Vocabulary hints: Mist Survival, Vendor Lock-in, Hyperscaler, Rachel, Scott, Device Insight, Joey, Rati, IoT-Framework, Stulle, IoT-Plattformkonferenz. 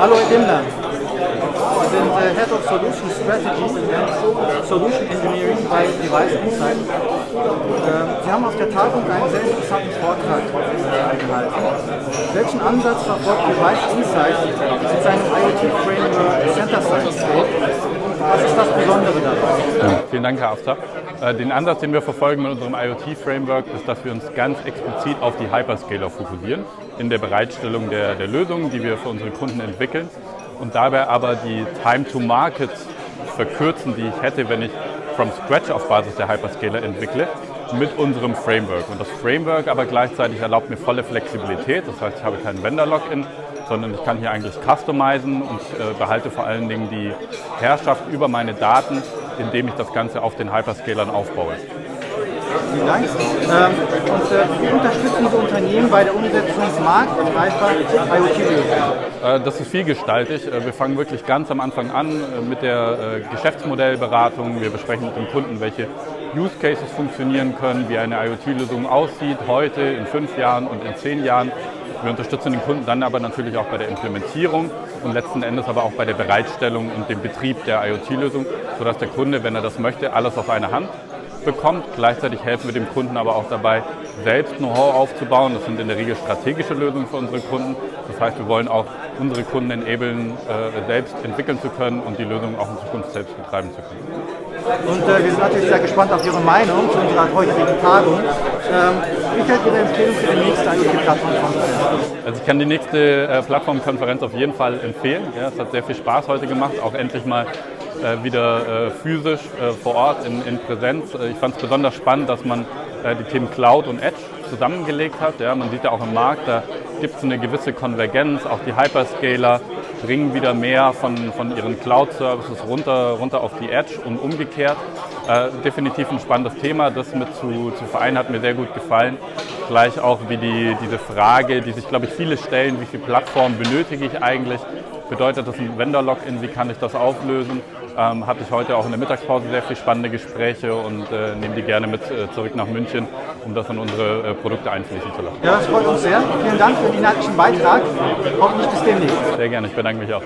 Hallo Dimlan. Wir sind Head of Solution Strategies and Solution Engineering bei Device Insight. Sie haben auf der Tagung einen sehr interessanten Vortrag gehalten. Welchen Ansatz verfolgt Device Insight mit seinem IoT-Framework Center Science? Was ist das Besondere daran? Ja, vielen Dank, Herr Aftab. Den Ansatz, den wir verfolgen mit unserem IoT-Framework, ist, dass wir uns ganz explizit auf die Hyperscaler fokussieren in der Bereitstellung der Lösungen, die wir für unsere Kunden entwickeln. Und dabei aber die Time-to-Market verkürzen, die ich hätte, wenn ich from scratch auf Basis der Hyperscaler entwickle, mit unserem Framework. Und das Framework aber gleichzeitig erlaubt mir volle Flexibilität, das heißt, ich habe keinen Vendor Lock-in, sondern ich kann hier eigentlich customizen und behalte vor allen Dingen die Herrschaft über meine Daten, indem ich das Ganze auf den Hyperscalern aufbaue. Vielen Dank. Und wie unterstützen Sie Unternehmen bei der Umsetzung marktreifer IoT-Lösungen? Das ist vielgestaltig. Wir fangen wirklich ganz am Anfang an mit der Geschäftsmodellberatung. Wir besprechen mit dem Kunden, welche Use Cases funktionieren können, wie eine IoT-Lösung aussieht, heute, in 5 Jahren und in 10 Jahren. Wir unterstützen den Kunden dann aber natürlich auch bei der Implementierung und letzten Endes aber auch bei der Bereitstellung und dem Betrieb der IoT-Lösung, sodass der Kunde, wenn er das möchte, alles auf eine Hand bekommt. Gleichzeitig helfen wir dem Kunden aber auch dabei, selbst Know-how aufzubauen. Das sind in der Regel strategische Lösungen für unsere Kunden. Das heißt, wir wollen auch unsere Kunden enablen, selbst entwickeln zu können und die Lösung auch in Zukunft selbst betreiben zu können. Und wir sind natürlich sehr gespannt auf Ihre Meinung zu unserer heutigen Tagung. Wie fällt Ihre Empfehlung für die nächste IoT-Plattformkonferenz? Also ich kann die nächste Plattformkonferenz auf jeden Fall empfehlen. Ja, es hat sehr viel Spaß heute gemacht, auch endlich mal wieder physisch vor Ort in Präsenz. Ich fand es besonders spannend, dass man die Themen Cloud und Edge zusammengelegt hat. Ja, man sieht ja auch im Markt, da gibt es eine gewisse Konvergenz. Auch die Hyperscaler bringen wieder mehr von ihren Cloud-Services runter auf die Edge und umgekehrt. Definitiv ein spannendes Thema, das mit zu vereinen, hat mir sehr gut gefallen. Gleich auch wie diese Frage, die sich, glaube ich, viele stellen, wie viele Plattformen benötige ich eigentlich? Bedeutet das ein Vendor-Login? Wie kann ich das auflösen? Hatte ich heute auch in der Mittagspause sehr viele spannende Gespräche und nehme die gerne mit zurück nach München, um das in unsere Produkte einfließen zu lassen. Ja, das freut uns sehr. Vielen Dank für den dynamischen Beitrag. Hoffentlich bis demnächst. Sehr gerne, ich bedanke mich auch.